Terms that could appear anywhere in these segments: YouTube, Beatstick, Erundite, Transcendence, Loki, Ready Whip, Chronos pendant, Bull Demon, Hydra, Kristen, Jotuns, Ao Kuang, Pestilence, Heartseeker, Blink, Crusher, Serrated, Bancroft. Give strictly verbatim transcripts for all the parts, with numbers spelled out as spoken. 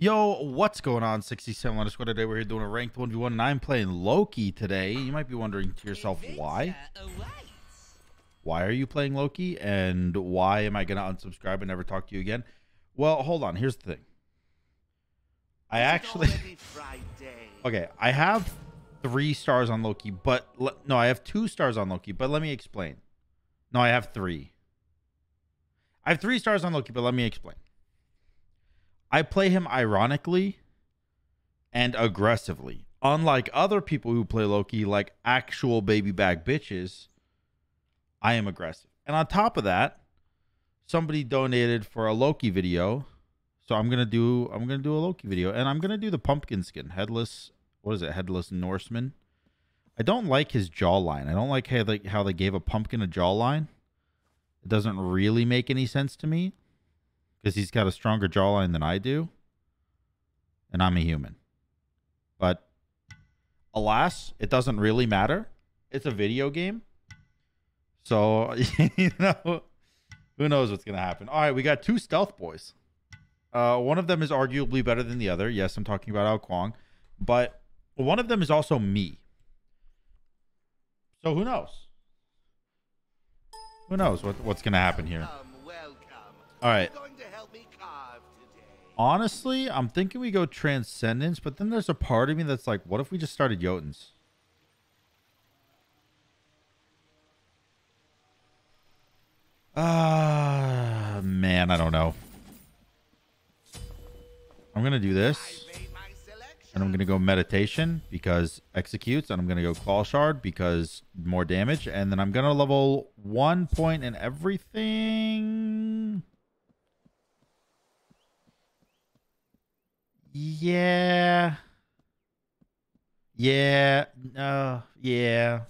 Yo, what's going on? sixty-seven on the squad today. We're here doing a ranked one v one, and I'm playing Loki today. You might be wondering to yourself, why? Why are you playing Loki? And why am I going to unsubscribe and never talk to you again? Well, hold on. Here's the thing. I actually... Okay, I have three stars on Loki, but... No, I have two stars on Loki, but let me explain. No, I have three. I have three stars on Loki, but let me explain. I play him ironically and aggressively. Unlike other people who play Loki like actual baby bag bitches, I am aggressive. And on top of that, somebody donated for a Loki video. So I'm going to do I'm going to do a Loki video, and I'm going to do the pumpkin skin headless, what is it? Headless Norseman. I don't like his jawline. I don't like how they, how they gave a pumpkin a jawline. It doesn't really make any sense to me, because he's got a stronger jawline than I do, and I'm a human. But alas, it doesn't really matter. It's a video game. So, you know, who knows what's going to happen. All right, we got two stealth boys. Uh, one of them is arguably better than the other. Yes, I'm talking about Ao Kuang. But one of them is also me. So who knows? Who knows what, what's going to happen here. All right. Honestly, I'm thinking we go Transcendence, but then there's a part of me that's like, what if we just started Jotuns? Ah, uh, man, I don't know. I'm going to do this, and I'm going to go Meditation because executes, and I'm going to go Claw Shard because more damage, and then I'm going to level one point in everything... Yeah. Yeah. No. Yeah.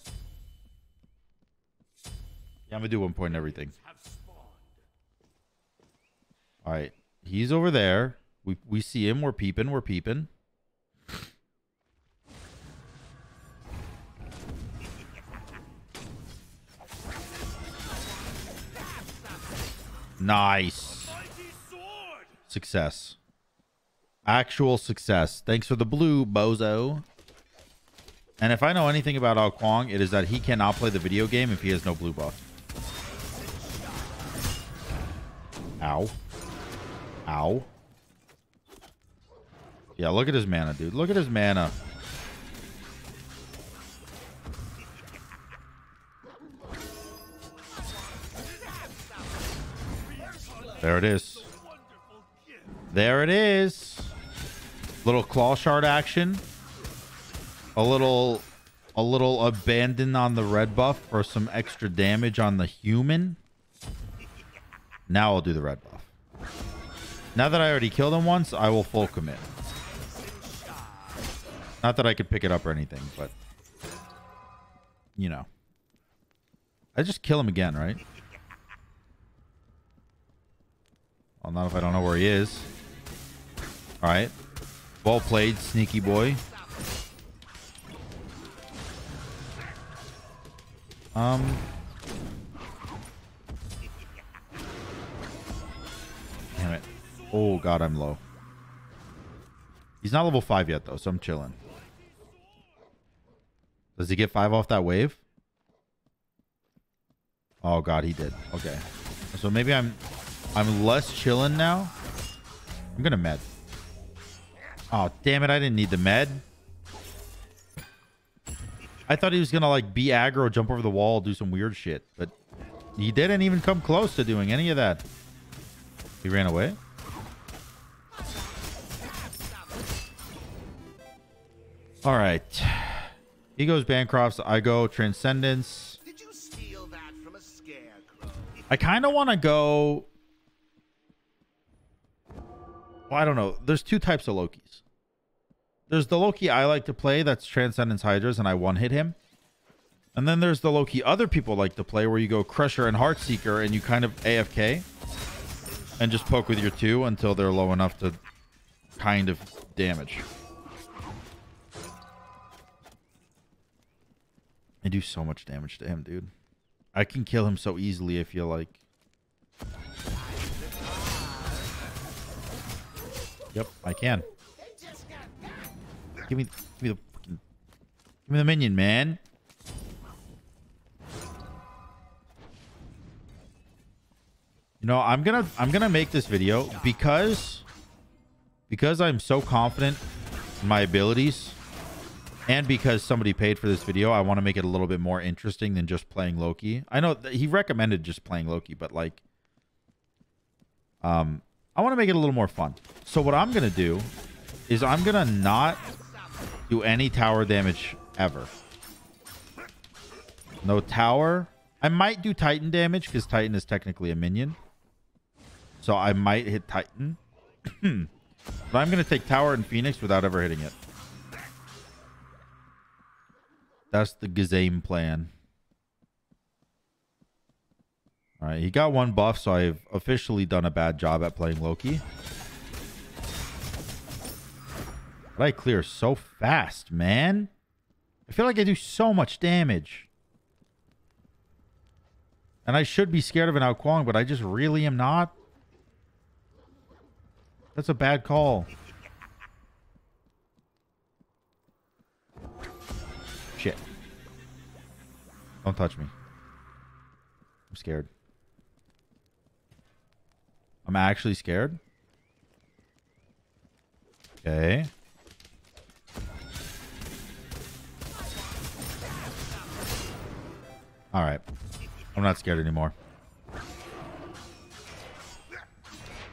Yeah, I'm gonna do one point in everything. All right. He's over there. We we see him. We're peeping. We're peeping. Nice. Success. Actual success. Thanks for the blue, bozo. And if I know anything about Ao Kuang, it is that he cannot play the video game if he has no blue buff. Ow. Ow. Yeah, look at his mana, dude. Look at his mana. There it is. There it is. Little Claw Shard action, a little a little abandon on the red buff for some extra damage on the human. Now I'll do the red buff. Now that I already killed him once, I will full commit. Not that I could pick it up or anything, but you know, I just kill him again, right? Well, not if I don't know where he is. All right. Well played, sneaky boy. Um. Damn it. Oh, God, I'm low. He's not level five yet, though, so I'm chilling. Does he get five off that wave? Oh, God, he did. Okay. So maybe I'm I'm less chilling now. I'm going to med. Oh, damn it. I didn't need the med. I thought he was going to, like, be aggro, jump over the wall, do some weird shit. But he didn't even come close to doing any of that. He ran away. All right. He goes Bancroft. I go Transcendence. Did you steal that from a scarecrow? I kind of want to go... Well, I don't know. There's two types of Lokis. There's the Loki I like to play. That's Transcendence Hydras, and I one-hit him. And then there's the Loki other people like to play, where you go Crusher and Heartseeker, and you kind of A F K. And just poke with your two until they're low enough to kind of damage. I do so much damage to him, dude. I can kill him so easily, I feel like. Yep, I can. Give me, give me the fucking, give me the minion, man. You know, I'm gonna, I'm gonna make this video because, because I'm so confident in my abilities, and because somebody paid for this video. I want to make it a little bit more interesting than just playing Loki. I know that he recommended just playing Loki, but like, um, I want to make it a little more fun. So what I'm gonna do is I'm gonna not do any tower damage ever. No tower. I might do Titan damage because Titan is technically a minion. So I might hit Titan. But I'm going to take Tower and Phoenix without ever hitting it. That's the Gazame plan. Alright, he got one buff, so I've officially done a bad job at playing Loki. But I clear so fast, man. I feel like I do so much damage. And I should be scared of an Ao Kuang, but I just really am not. That's a bad call. Shit. Don't touch me. I'm scared. I'm actually scared. Okay. All right. I'm not scared anymore.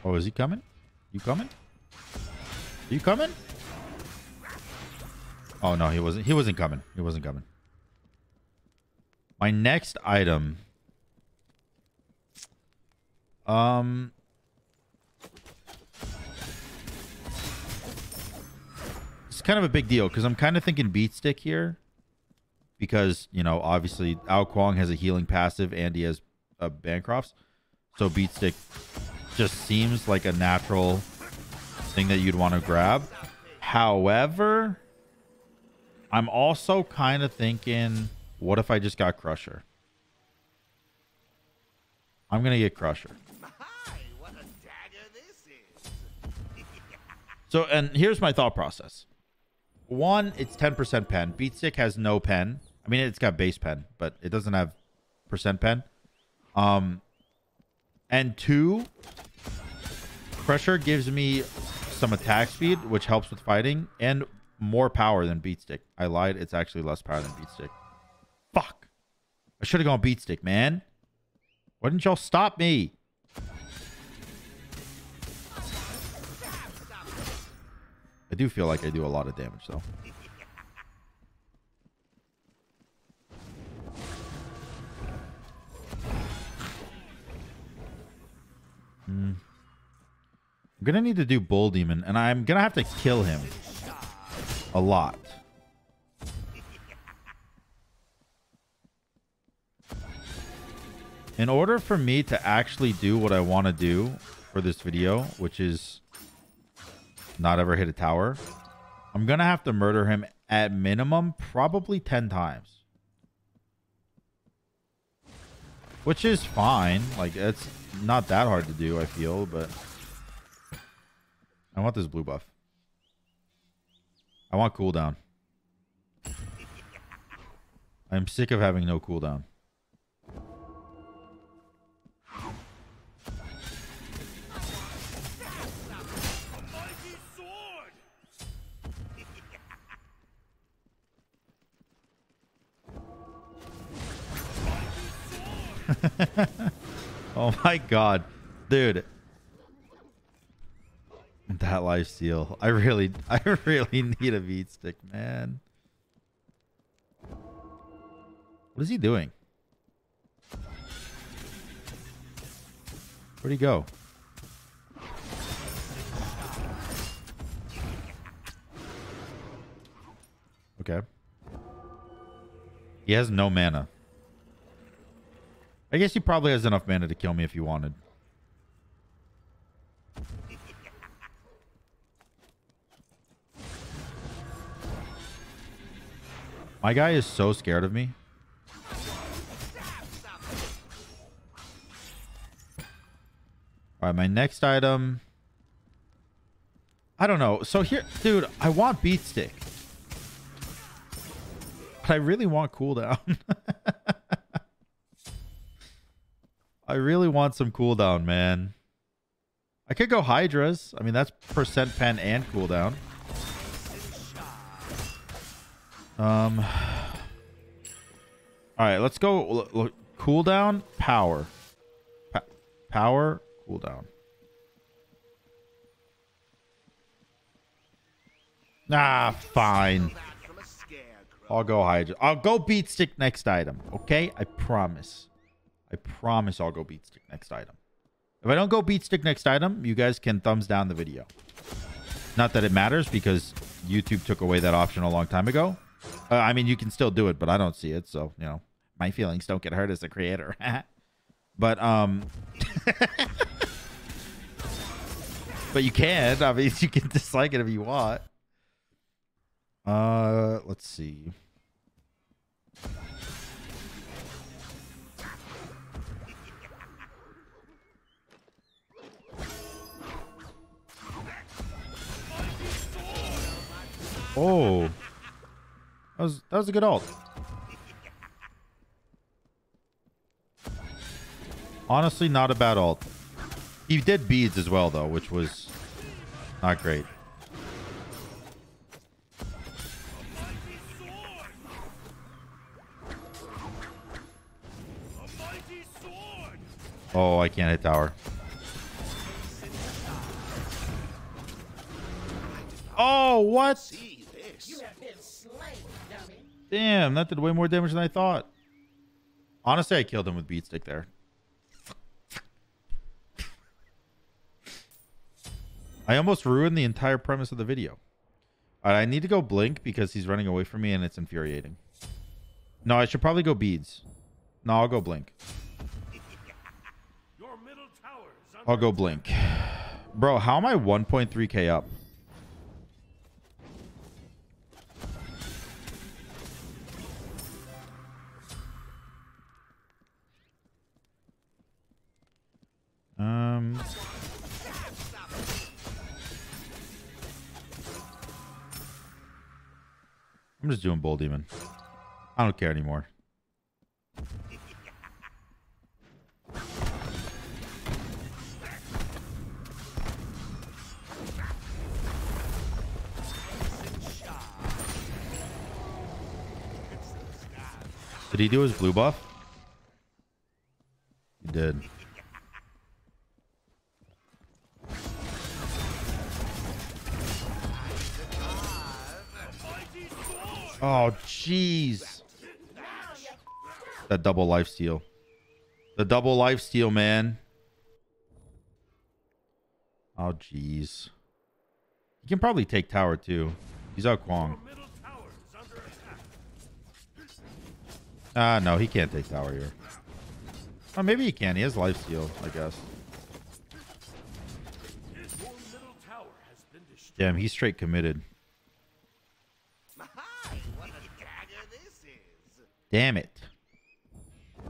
Oh, is he coming? You coming? You coming? Oh no, he wasn't. He wasn't coming. He wasn't coming. My next item. Um. It's kind of a big deal because I'm kind of thinking Beatstick here, because you know obviously Ao Kuang has a healing passive and he has uh, Bancrofts, so Beatstick just seems like a natural thing that you'd want to grab. However, I'm also kind of thinking, what if I just got Crusher? I'm going to get Crusher. So, and here's my thought process. One, it's ten percent pen. Beatstick has no pen. I mean, it's got base pen, but it doesn't have percent pen. Um, and two, Crusher gives me some attack speed, which helps with fighting, and more power than Beatstick. I lied. It's actually less power than Beatstick. Fuck. I should have gone Beatstick, man. Why didn't y'all stop me? I do feel like I do a lot of damage, though. Hmm. I'm going to need to do Bull Demon, and I'm going to have to kill him a lot. In order for me to actually do what I want to do for this video, which is not ever hit a tower, I'm going to have to murder him at minimum probably ten times. Which is fine. Like, it's not that hard to do, I feel, but I want this blue buff. I want cooldown. I'm sick of having no cooldown. Oh my god. Dude. That life steal. I really, I really need a Beatstick, man. What is he doing? Where'd he go? Okay. He has no mana. I guess he probably has enough mana to kill me if he wanted. My guy is so scared of me. All right, my next item. I don't know. So here, dude, I want Beatstick, but I really want cooldown. I really want some cooldown, man. I could go Hydras. I mean, that's percent pen and cooldown. Um. All right, let's go. Look, look, cooldown, power, pa power, cooldown. Nah, fine. I'll go Hydra. I'll go Beatstick next item. Okay, I promise. I promise I'll go Beatstick next item. If I don't go Beatstick next item, you guys can thumbs down the video. Not that it matters because YouTube took away that option a long time ago. Uh, I mean, you can still do it, but I don't see it. So, you know, my feelings don't get hurt as a creator. But, um... but you can. I mean, you can dislike it if you want. Uh, let's see. Oh, that was that was a good ult. Honestly, not a bad ult. He did beads as well, though, which was not great. Oh, I can't hit tower. Oh, what? Damn, that did way more damage than I thought. Honestly, I killed him with Beatstick there. I almost ruined the entire premise of the video. All right, I need to go Blink because he's running away from me and it's infuriating. No, I should probably go Beads. No, I'll go Blink. I'll go Blink. Bro, how am I one point three K up? Um. I'm just doing Bull Demon. I don't care anymore. Did he do his blue buff? He did. Oh, jeez. That double lifesteal. The double lifesteal, man. Oh, jeez. He can probably take tower, too. He's Ao Kuang. Ah, uh, no, he can't take tower here. Oh, maybe he can. He has lifesteal, I guess. Damn, he's straight committed. Damn it. I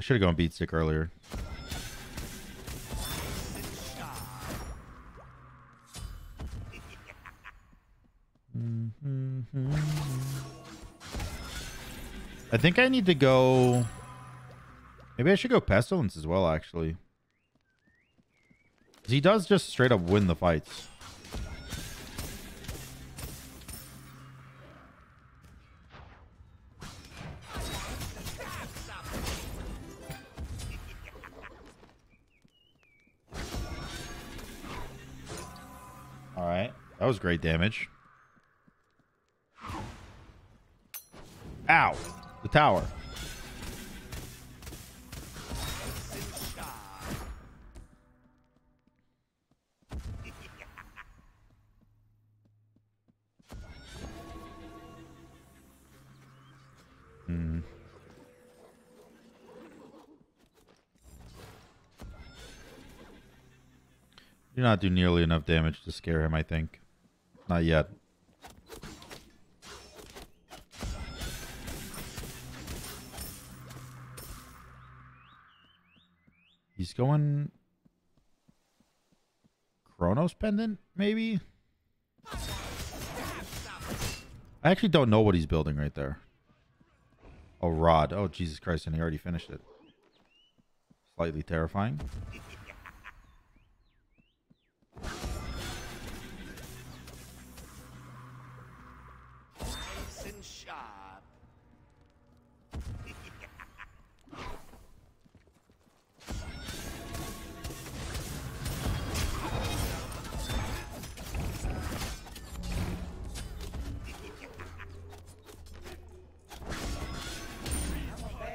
should have gone Beatstick earlier. I think I need to go... Maybe I should go Pestilence as well, actually. Because he does just straight up win the fights. That was great damage. Ow! The tower. Hmm. Do not do nearly enough damage to scare him, I think. Not yet. He's going Chronos pendant, maybe? I actually don't know what he's building right there. Oh, Rod. Oh, Jesus Christ, and he already finished it. Slightly terrifying.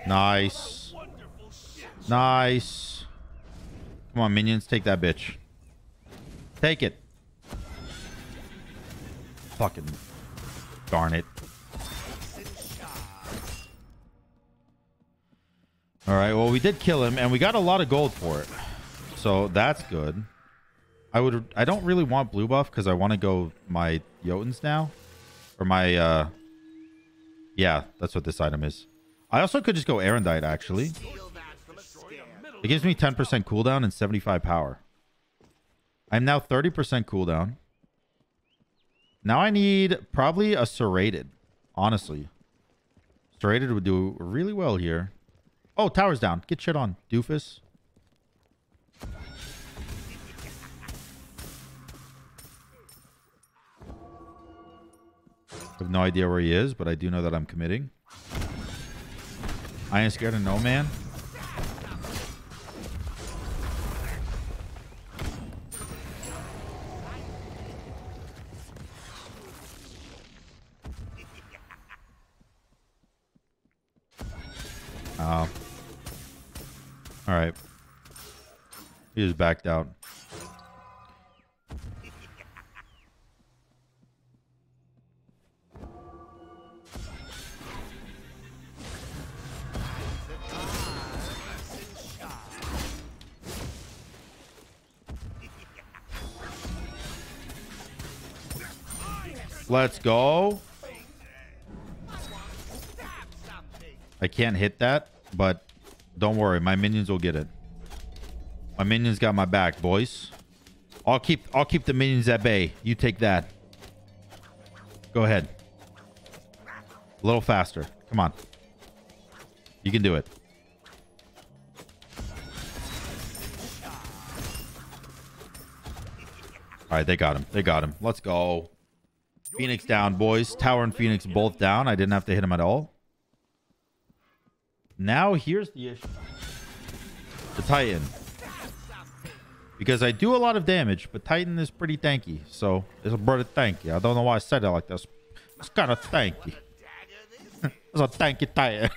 Nice. Nice. Come on, minions. Take that bitch. Take it. Fucking darn it. Alright, well, we did kill him, and we got a lot of gold for it. So, that's good. I would. I don't really want blue buff, because I want to go my Jotuns now. Or my, uh... yeah, that's what this item is. I also could just go Erundite, actually. It gives me ten percent cooldown and seventy-five power. I'm now thirty percent cooldown. Now I need probably a Serrated, honestly. Serrated would do really well here. Oh, tower's down. Get shit on, doofus. I have no idea where he is, but I do know that I'm committing. I ain't scared of no man. Oh. Alright. He just backed out. Let's go. I can't hit that, but don't worry. My minions will get it. My minions got my back, boys. I'll keep I'll keep the minions at bay. You take that. Go ahead. A little faster. Come on. You can do it. All right, they got him. They got him. Let's go. Phoenix down, boys. Tower and Phoenix both down. I didn't have to hit him at all. Now, here's the issue. The Titan. Because I do a lot of damage, but Titan is pretty tanky. So, it's a brother tanky. I don't know why I said it like this. It's kind of tanky. It's a tanky Titan.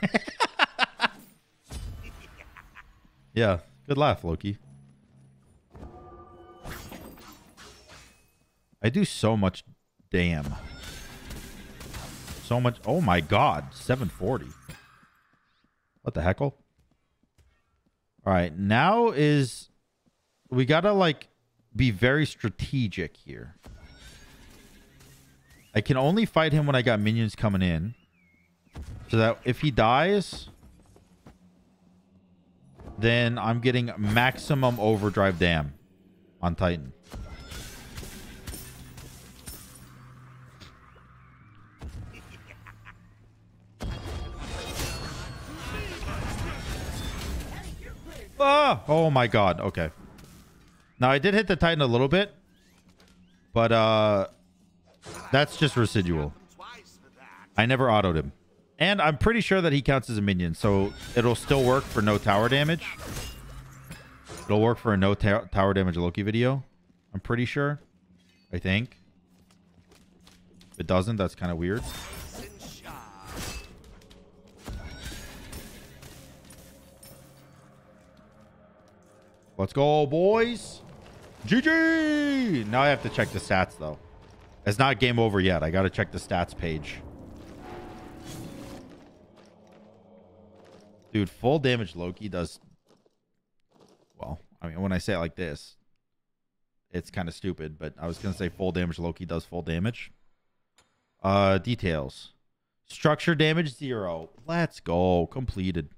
Yeah, good laugh, Loki. I do so much damage. Damn. So much. Oh my god. seven forty. What the heckle? Alright. Now is... we gotta, like, be very strategic here. I can only fight him when I got minions coming in. So that if he dies... then I'm getting maximum overdrive damn on Titan. Ah! Oh my god. Okay. Now I did hit the Titan a little bit, but uh, that's just residual. I never auto'd him. And I'm pretty sure that he counts as a minion, so it'll still work for no tower damage. It'll work for a no ta tower damage Loki video. I'm pretty sure. I think. If it doesn't, that's kind of weird. Let's go, boys. G G! Now I have to check the stats, though. It's not game over yet. I got to check the stats page. Dude, full damage Loki does... well, I mean, when I say it like this, it's kind of stupid, but I was going to say full damage Loki does full damage. Uh, details. Structure damage, zero. Let's go. Completed.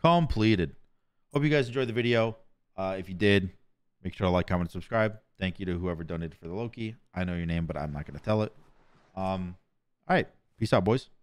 Completed. Hope you guys enjoyed the video. Uh, if you did, make sure to like, comment, and subscribe. Thank you to whoever donated for the Loki. I know your name, but I'm not going to tell it. Um, all right. Peace out, boys.